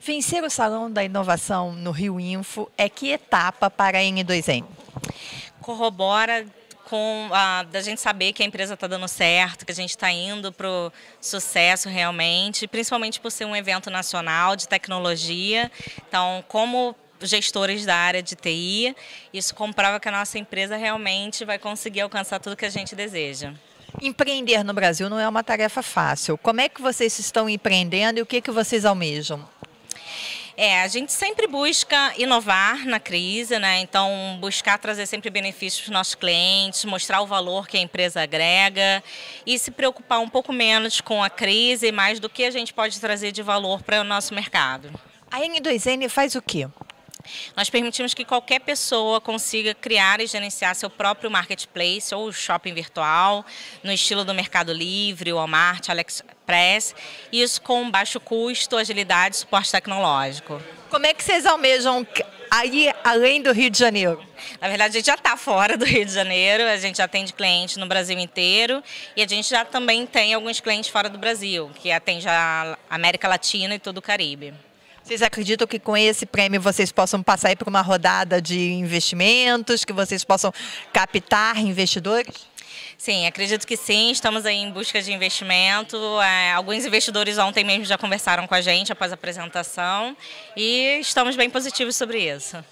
Vencer o Salão da Inovação no Rio Info é que etapa para a N2N? Corrobora com a da gente saber que a empresa está dando certo, que a gente está indo para o sucesso realmente, principalmente por ser um evento nacional de tecnologia. Então, como gestores da área de TI, isso comprova que a nossa empresa realmente vai conseguir alcançar tudo que a gente deseja. Empreender no Brasil não é uma tarefa fácil. Como é que vocês estão empreendendo e o que que vocês almejam? A gente sempre busca inovar na crise, né? Então, buscar trazer sempre benefícios para os nossos clientes, mostrar o valor que a empresa agrega e se preocupar um pouco menos com a crise e mais do que a gente pode trazer de valor para o nosso mercado. A N2N faz o quê? Nós permitimos que qualquer pessoa consiga criar e gerenciar seu próprio marketplace ou shopping virtual, no estilo do Mercado Livre, Walmart, AliExpress, isso com baixo custo, agilidade e suporte tecnológico. Como é que vocês almejam aí além do Rio de Janeiro? Na verdade, a gente já está fora do Rio de Janeiro, a gente já atende clientes no Brasil inteiro e a gente já também tem alguns clientes fora do Brasil, que atende a América Latina e todo o Caribe. Vocês acreditam que com esse prêmio vocês possam passar aí por uma rodada de investimentos, que vocês possam captar investidores? Sim, acredito que sim. Estamos aí em busca de investimento. Alguns investidores ontem mesmo já conversaram com a gente após a apresentação e estamos bem positivos sobre isso.